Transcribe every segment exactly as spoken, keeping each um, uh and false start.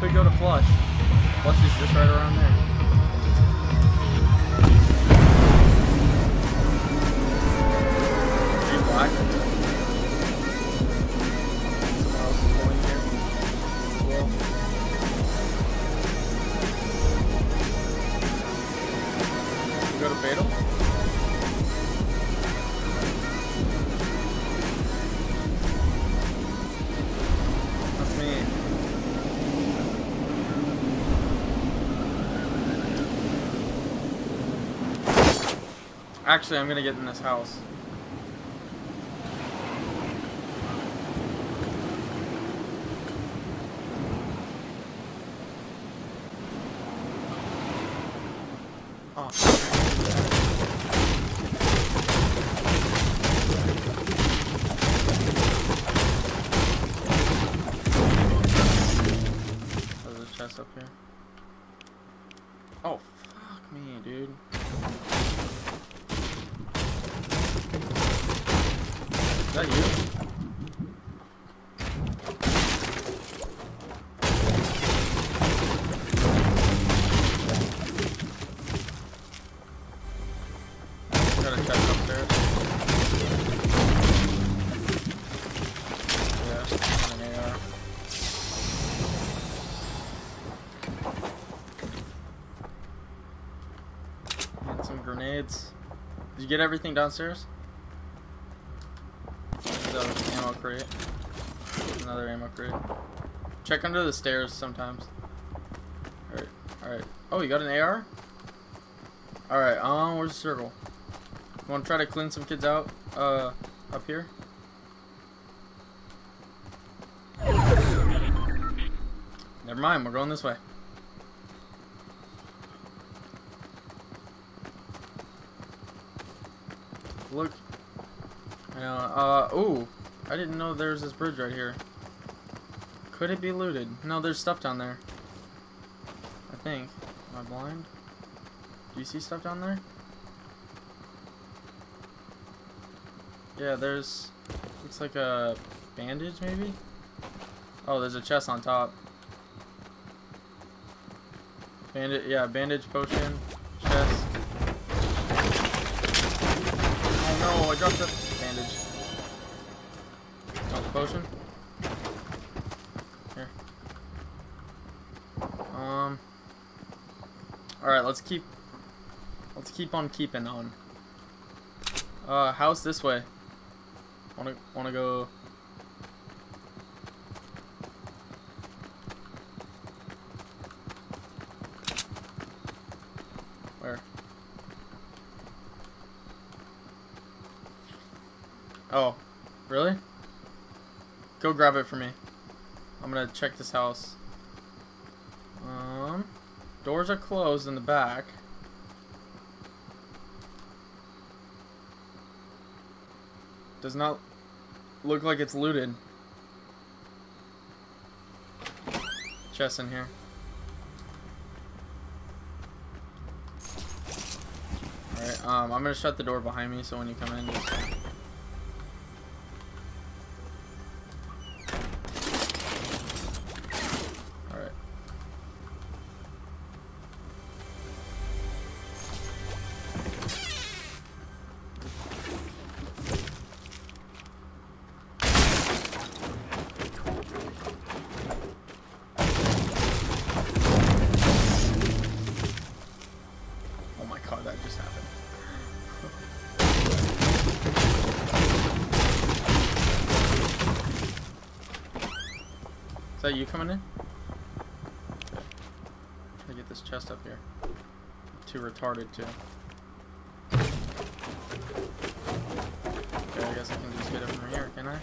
could go to flush. Flush is just right around there. Green black. Someone else is going here as well. We go to Fatal. Actually, I'm gonna get in this house. Oh, there's a chest up here. Oh, fuck me, dude. Is that you? Gotta check upstairs. Yeah, an A R. And some grenades. Did you get everything downstairs? Ammo crate. Another ammo crate. Check under the stairs sometimes. Alright, alright. Oh, you got an A R? Alright, um, where's the circle? You wanna try to clean some kids out, uh, up here? Never mind, we're going this way. Look. I know, uh, ooh. I didn't know there was this bridge right here. Could it be looted? No, there's stuff down there. I think. Am I blind? Do you see stuff down there? Yeah, there's... looks like a bandage, maybe? Oh, there's a chest on top. Bandage, yeah, bandage, potion, chest. Oh no, I dropped the bandage. Potion. Here. Um. All right, let's keep. Let's keep on keeping on. Uh, house this way. Wanna wanna go. Where? Oh, really? Go grab it for me. I'm gonna check this house. Um, doors are closed in the back. Does not look like it's looted. Chest in here. Alright, um, I'm gonna shut the door behind me so when you come in, just is that you coming in? Try to get this chest up here. Too retarded to. Okay, I guess I can just get it from here, can I?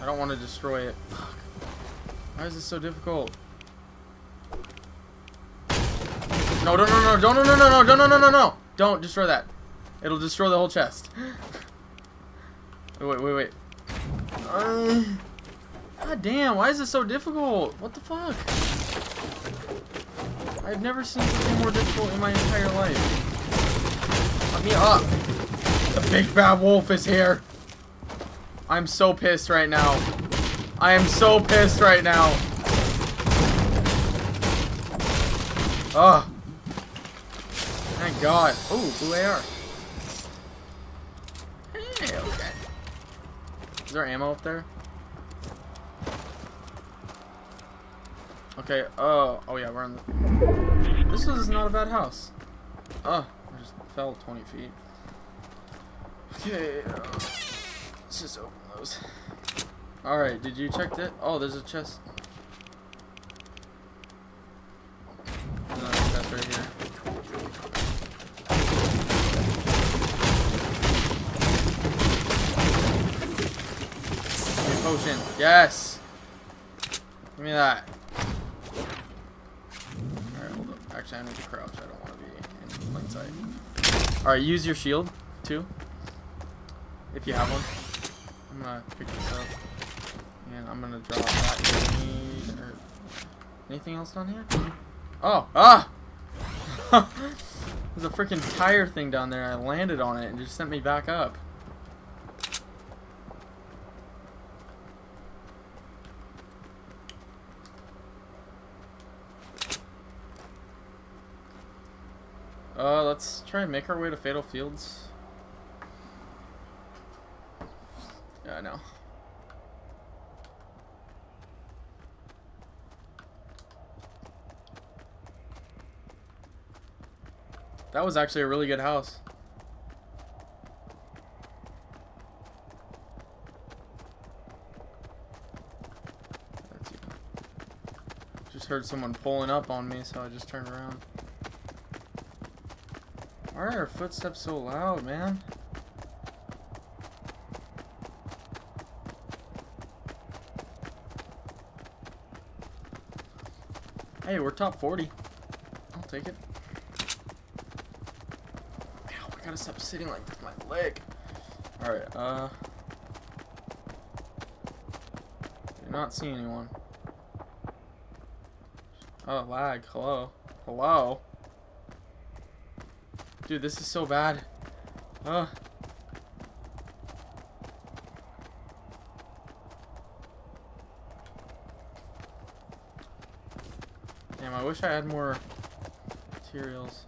I don't want to destroy it. Fuck. Why is this so difficult? No, no, no, no, don't, no, no, no, no, no, no, no, no, no! Don't destroy that. It'll destroy the whole chest. Wait, wait, wait. Uh... God damn, why is this so difficult? What the fuck? I've never seen something more difficult in my entire life. Let me up. The big bad wolf is here. I'm so pissed right now. I am so pissed right now. Oh! Thank God. Oh, blue A R. Hey, okay. Is there ammo up there? Okay, oh, oh yeah, we're in the... This is not a bad house. Oh, I just fell twenty feet. Okay, uh, let's just open those. Alright, did you check that? Oh, there's a chest. Another chest right here. New potion. Yes! Give me that. Alright, hold up. Actually, I need to crouch. I don't want to be in plain sight. Alright, use your shield, too. If you have one. I'm gonna pick this up. And I'm gonna drop that. Need or anything else down here? Oh! Ah! There's a freaking tire thing down there. I landed on it and just sent me back up. Uh, let's try and make our way to Fatal Fields. Yeah, I know. That was actually a really good house. Just heard someone pulling up on me, so I just turned around. Why are our footsteps so loud, man? Hey, we're top forty. I'll take it. Ow, I gotta stop sitting like this, my leg. Alright, uh. Do not see anyone. Oh, lag. Hello. Hello? Dude, this is so bad. Ugh. Damn, I wish I had more materials.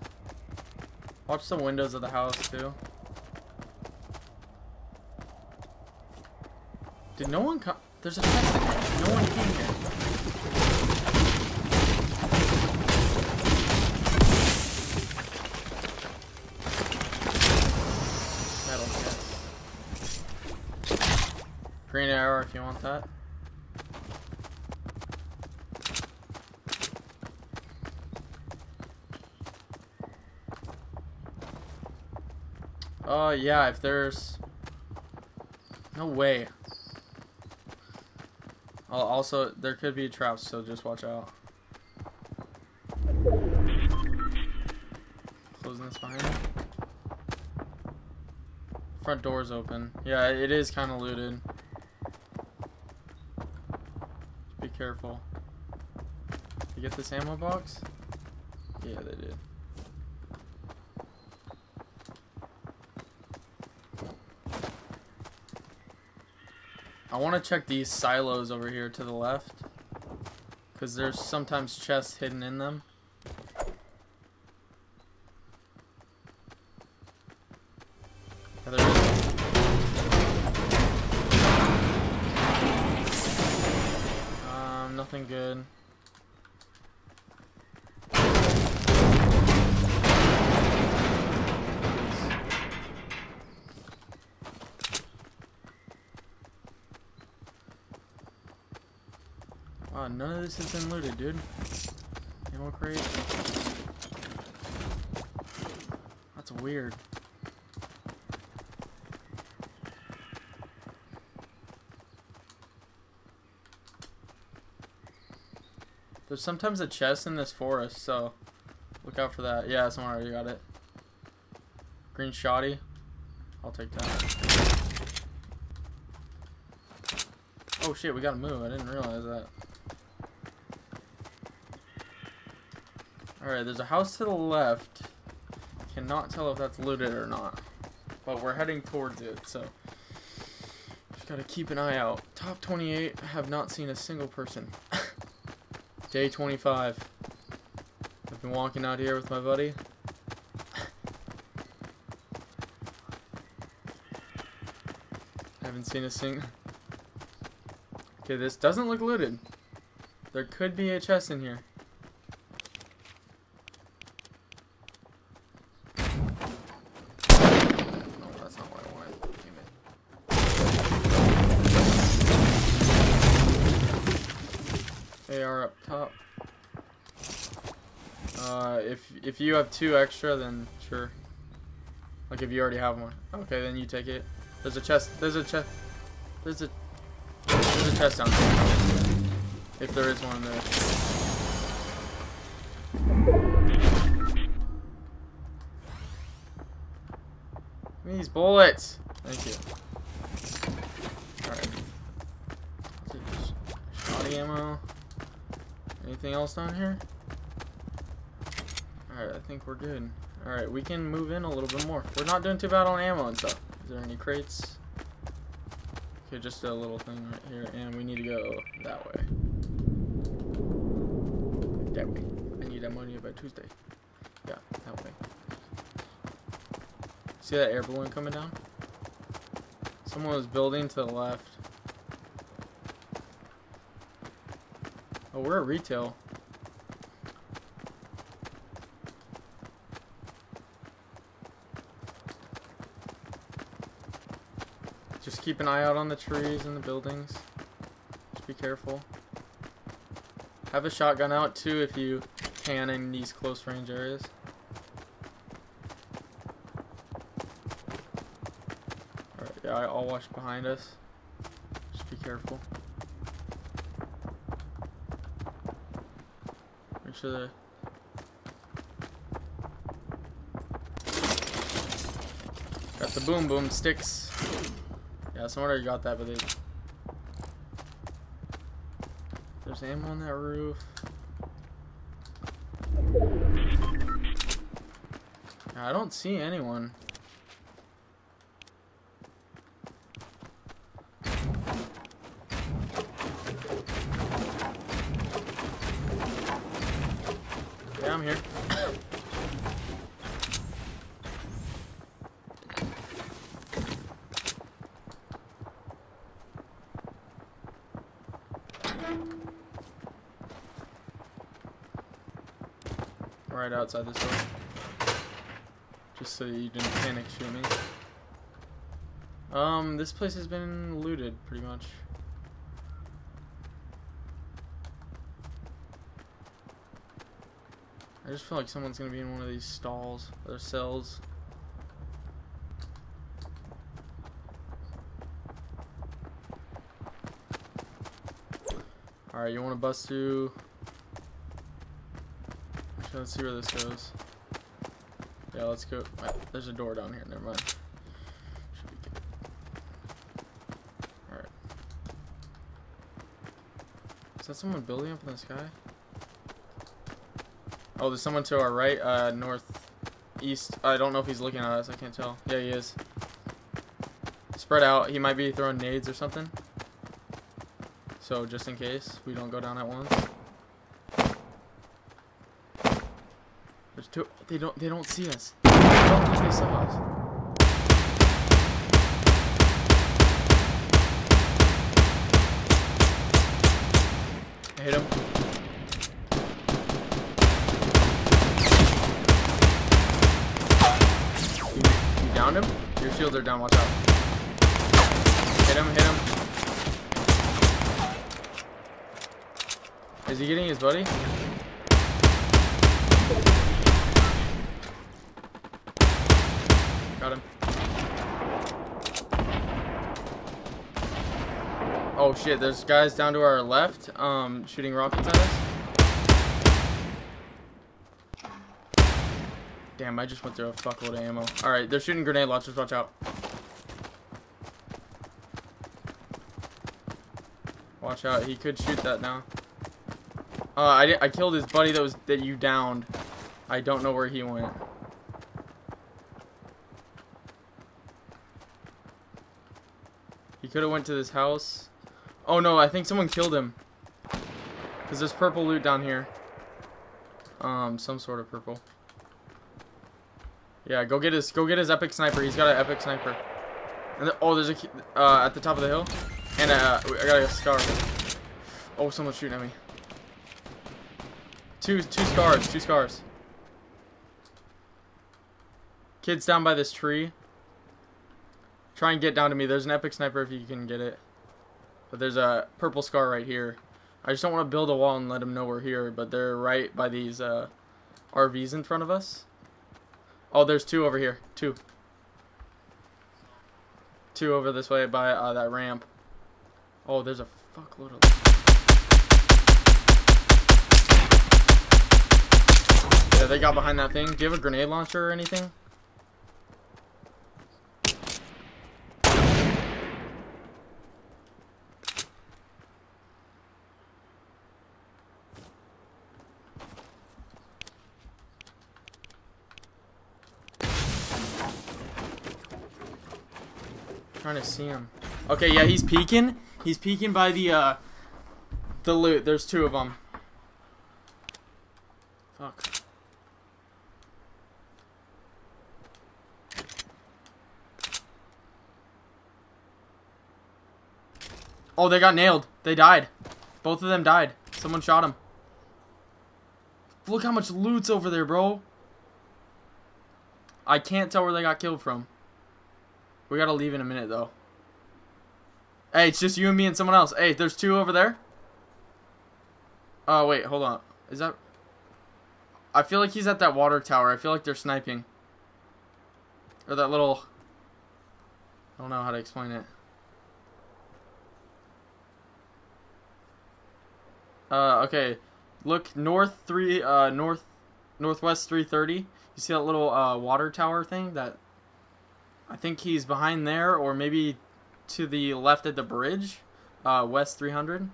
Watch the windows of the house, too. Did no one come? There's a chest in here. No one came here. Green arrow if you want that. Oh, uh, yeah, if there's... No way. I'll also, there could be traps, so just watch out. Closing this behind me. Front door's open. Yeah, it is kind of looted. Careful. Did you get this ammo box? Yeah, they did. I want to check these silos over here to the left, because there's sometimes chests hidden in them. Nothing good. Wow, none of this has been looted, dude. Ammo crate. That's weird. There's sometimes a chest in this forest, so look out for that. Yeah, someone already got it. Green shoddy. I'll take that. Oh shit, we gotta move. I didn't realize that. Alright, there's a house to the left. Cannot tell if that's looted or not. But we're heading towards it, so just gotta keep an eye out. Top twenty-eight, have not seen a single person. Day twenty-five. I've been walking out here with my buddy. I haven't seen a sing. Okay, this doesn't look looted. There could be a chest in here. If you have two extra, then sure. Like if you already have one, okay, then you take it. There's a chest. There's a chest. There's a. There's a chest down there. If there is one there. These bullets. Thank you. All right. Shotty ammo. Anything else down here? Alright, I think we're good. Alright, we can move in a little bit more. We're not doing too bad on ammo and stuff. Is there any crates? Okay, just a little thing right here. And we need to go that way. That way. I need ammonia by Tuesday. Yeah, that way. See that air balloon coming down? Someone was building to the left. Oh, we're at retail. Just keep an eye out on the trees and the buildings. Just be careful. Have a shotgun out too if you can in these close range areas. Alright, yeah, I'll watch behind us. Just be careful. Make sure that. Got the boom boom sticks. Yeah, someone already got that, but they... There's ammo on that roof. I don't see anyone. Yeah, I'm here. Right outside this door. Just so you didn't panic shoot me. Um, this place has been looted pretty much. I just feel like someone's gonna be in one of these stalls or cells. Alright, you wanna bust through. Let's see where this goes. Yeah, let's go. Right, there's a door down here. Never mind. Should be good. All right. Is that someone building up in the sky? Oh, there's someone to our right, uh, northeast. I don't know if he's looking at us. I can't tell. Yeah, he is. Spread out. He might be throwing nades or something. So just in case we don't go down at once. There's two. They don't. They don't see us. They don't think they saw us. I hit him. You, you downed him. Your shields are down. Watch out. Hit him. Hit him. Is he getting his buddy? Got him. Oh shit, there's guys down to our left, um, shooting rockets at us. Damn, I just went through a fuckload of ammo. Alright, they're shooting grenade launchers, watch out. Watch out, he could shoot that now. Uh, I, I killed his buddy that was that you downed. I don't know where he went. He could have went to this house. Oh no, I think someone killed him. Because there's purple loot down here. Um, some sort of purple. Yeah, go get his, go get his epic sniper. He's got an epic sniper. And the, oh, there's a uh, at the top of the hill, and uh, I got a scar. Oh, someone's shooting at me. Two, two scars, two scars. Kid's down by this tree. Try and get down to me. There's an epic sniper if you can get it. But there's a purple scar right here. I just don't want to build a wall and let them know we're here, but they're right by these uh, R Vs in front of us. Oh, there's two over here. Two. Two over this way by uh, that ramp. Oh, there's a fuckload of... Yeah, they got behind that thing. Do you have a grenade launcher or anything? Trying to see him. Okay, yeah, he's peeking. He's peeking by the uh, the loot. There's two of them. Fuck. Oh, they got nailed. They died. Both of them died. Someone shot him. Look how much loot's over there, bro. I can't tell where they got killed from. We gotta leave in a minute, though. Hey, it's just you and me and someone else. Hey, there's two over there. Oh, wait, hold on. Is that... I feel like he's at that water tower. I feel like they're sniping. Or that little... I don't know how to explain it. Uh, okay. Look, north three... Uh, north... Northwest three thirty. You see that little, uh, water tower thing? That... I think he's behind there, or maybe to the left at the bridge, uh, west three hundred.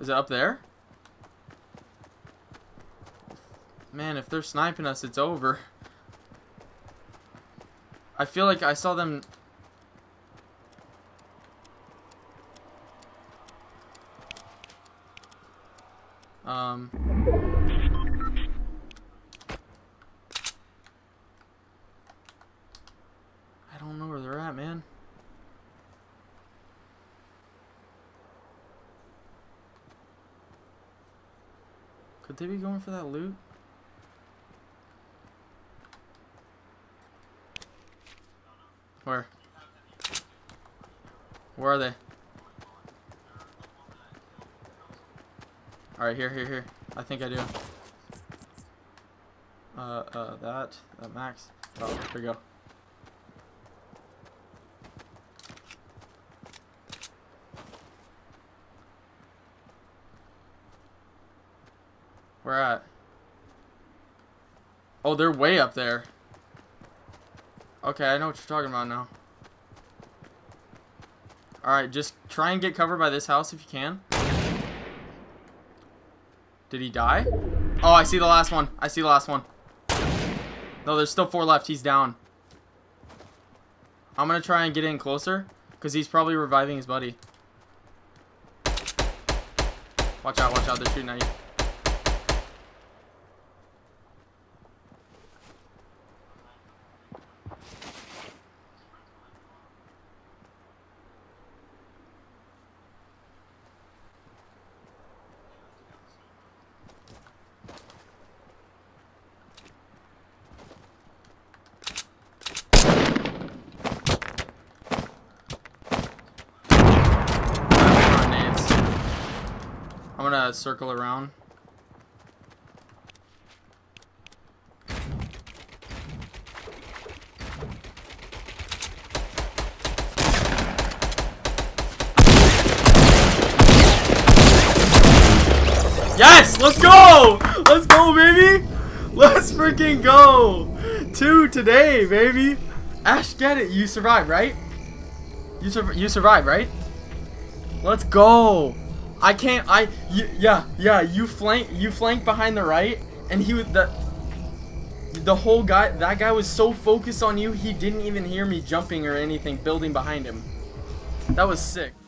Is it up there? Man, if they're sniping us, it's over. I feel like I saw them... Um... I don't know where they're at, man. Could they be going for that loot? Where? Where are they? Alright, here, here, here. I think I do. Uh, uh, that. That max. Oh, here we go. Where at? Oh, they're way up there. Okay, I know what you're talking about now. Alright, just try and get covered by this house if you can. Did he die? Oh, I see the last one. I see the last one. No, there's still four left. He's down. I'm going to try and get in closer, because he's probably reviving his buddy. Watch out, watch out. They're shooting at you. I'm gonna circle around. Yes! Let's go! Let's go, baby! Let's freaking go! Two today, baby! Ash, get it! You survived, right? You, sur you survived, right? Let's go! I can't. I y yeah yeah. You flank you flank behind the right, and he was the the whole guy. That guy was so focused on you, he didn't even hear me jumping or anything. Building behind him, that was sick.